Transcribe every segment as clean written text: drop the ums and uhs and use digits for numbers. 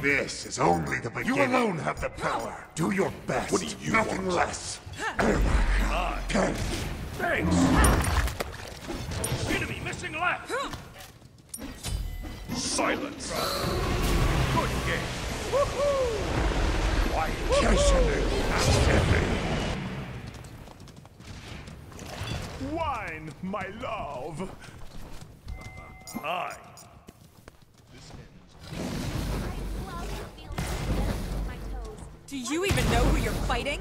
This is only the beginning. You alone have the power. Do your best. What do you Nothing want? Less. Thanks. Enemy missing left. Silence. Good game. Woohoo! Why Woohoo! Wine, my love. I. Do you even know who you're fighting?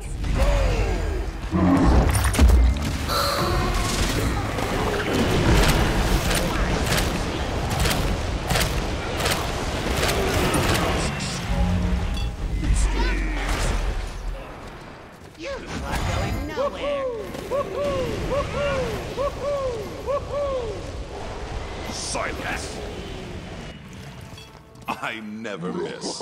You are going nowhere. Silence. I never miss.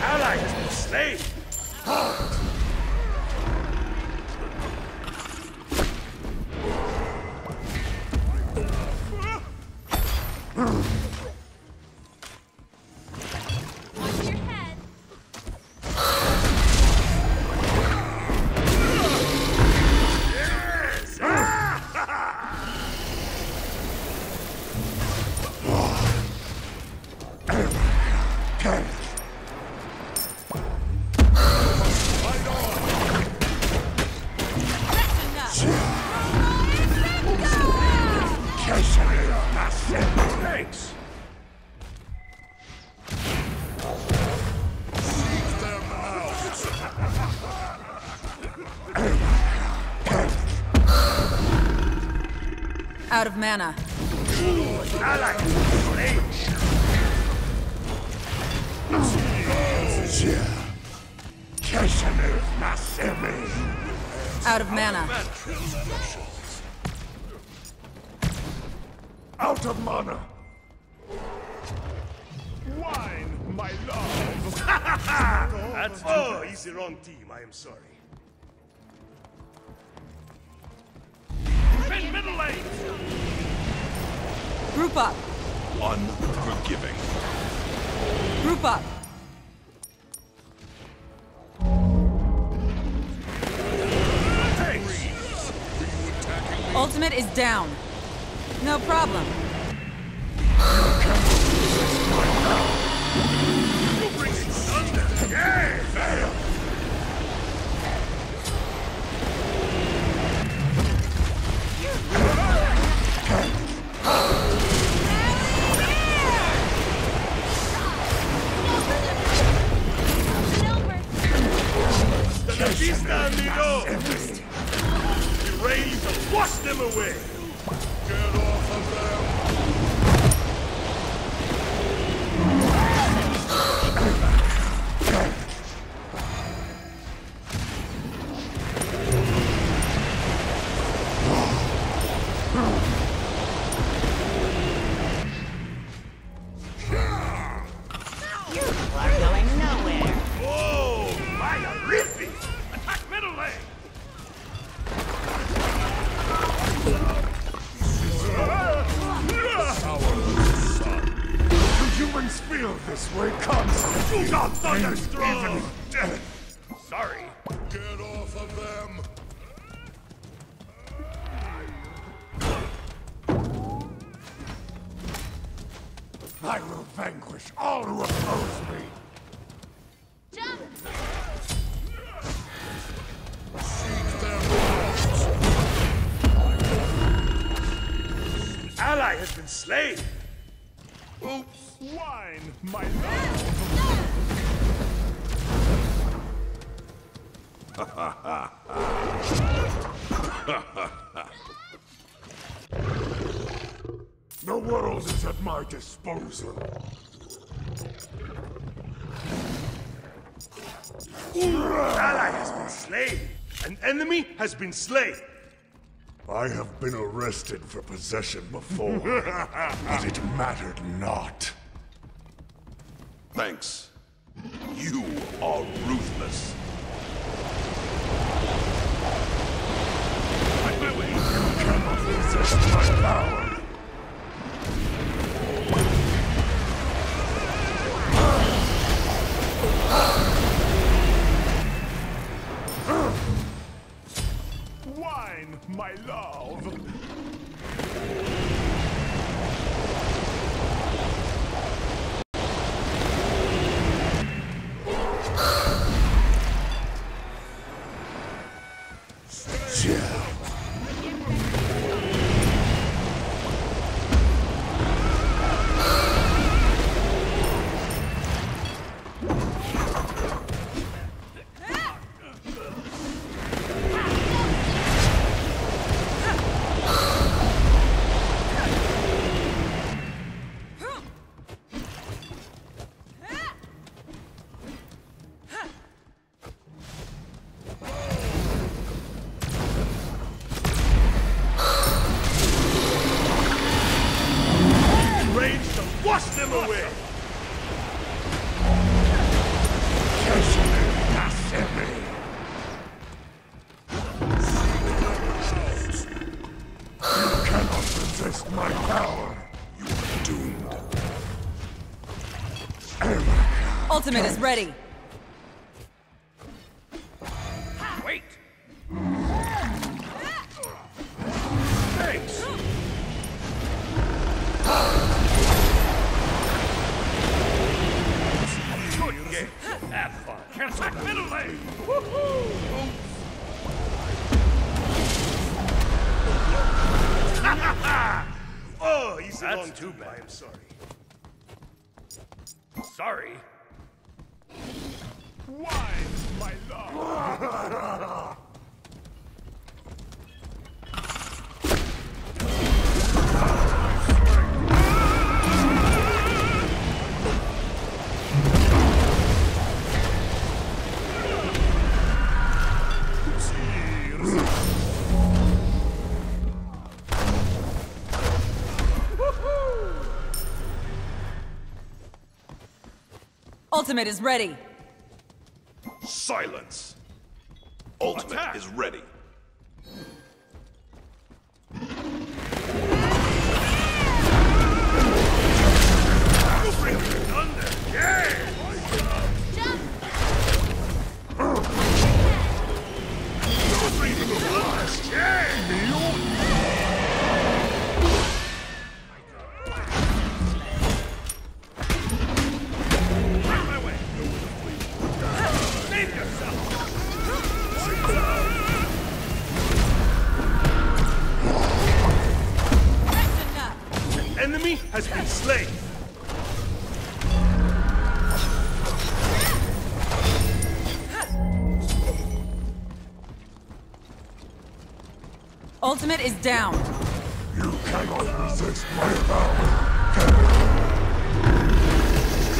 Allies, stay. Out of mana. out of mana. Out of mana. Wine, my love. That's oh, he's the wrong team. I am sorry. Defend middle lane. Group up. Unforgiving. Group up. Ultimate is down. No problem. I will vanquish all who oppose me! Jump! Seek their lost! An ally has been slain! Oops! Wine, my love! Ha ha ha! The world is at my disposal. An ally has been slain. An enemy has been slain. I have been arrested for possession before, but it mattered not. Thanks. You are ruthless. You cannot resist my power. Wine, my love. Ultimate is ready. Wait. Thanks. Good game. Have fun. Can't attack middle lane. Woohoo! Oh, he's on too bad. I'm sorry. Sorry. Why, my love? Ultimate is ready. Silence. Ultimate attack is ready. You've really done that. Yeah! Has been slain. Ultimate is down. You cannot resist my power.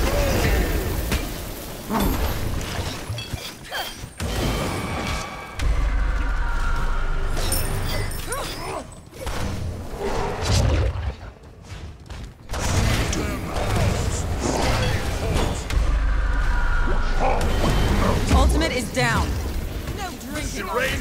Ultimate is ready.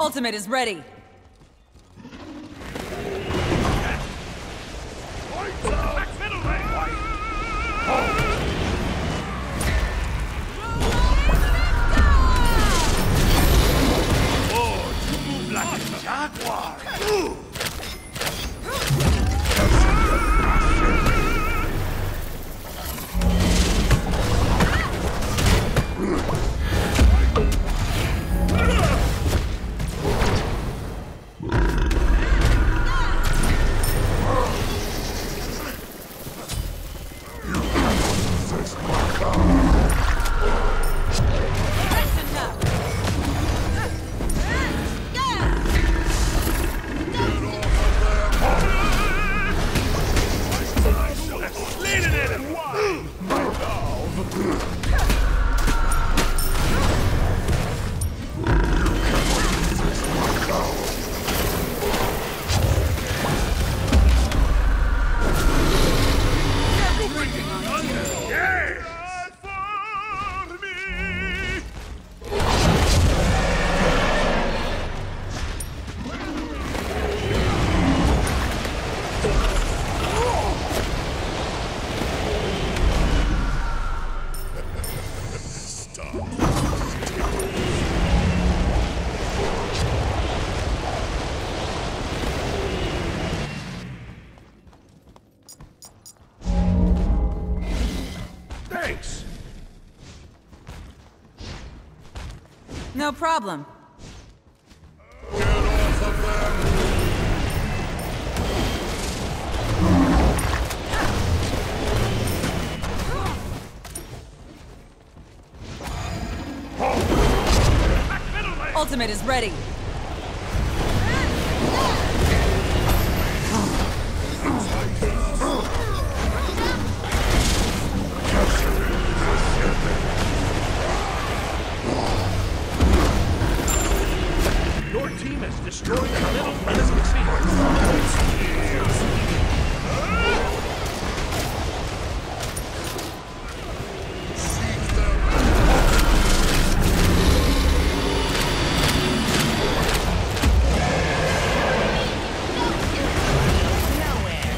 Ultimate is ready. Oh, you move like a jaguar. No problem. Get off of them! Ultimate is ready. Destroy the middle medicine nowhere.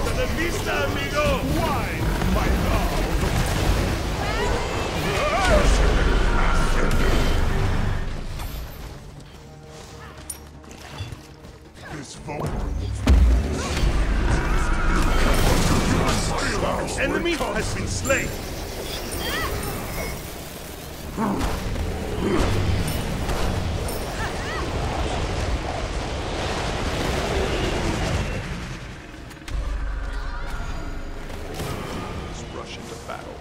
To the vista, amigo. Why, my love? Enemy has been slain. Let's rush into battle.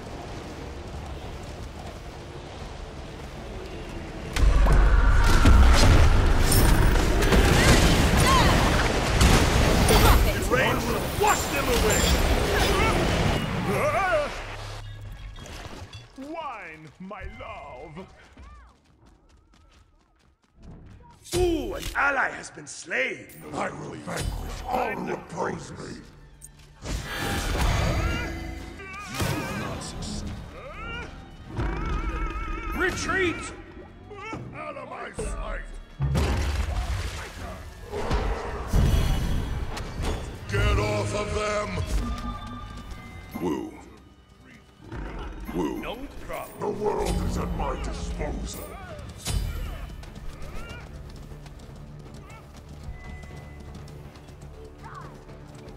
The rain will wash them away. Wine, my love! Ooh, an ally has been slain! I will vanquish all who oppose me! Retreat! Out of my sight! Get off of them! Woo. Woo. No problem. The world is at my disposal.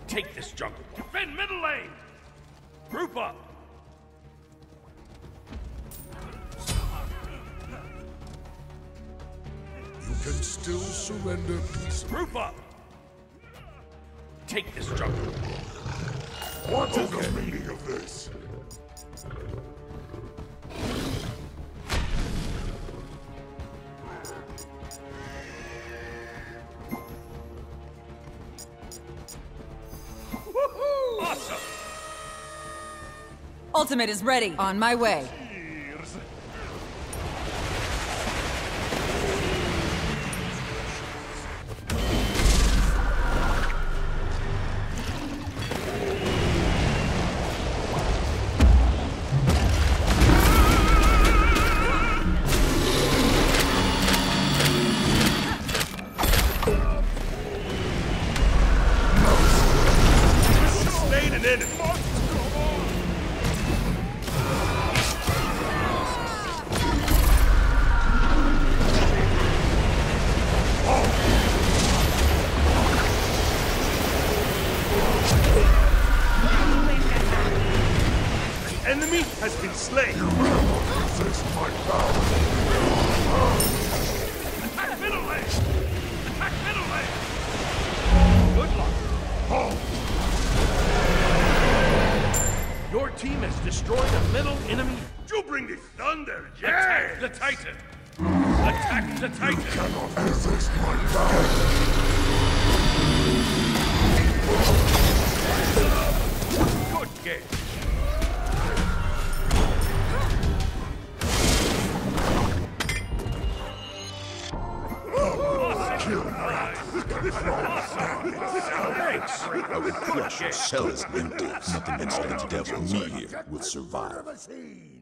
Take this jungle. Defend middle lane. Group up. You can still surrender peacefully. Group up. Take this jungle. What is the meaning of this? Awesome. Ultimate is ready. On my way. Cheers. Enemy has been slain. You will resist my power. Attack middle lane! Attack middle lane! Good luck. Oh. Your team has destroyed a middle enemy. You bring the thunder, yes. Attack the Titan! Attack the Titan! You cannot resist my power. Good game. I would crush your shell's windows. Nothing better than the devil me here will survive.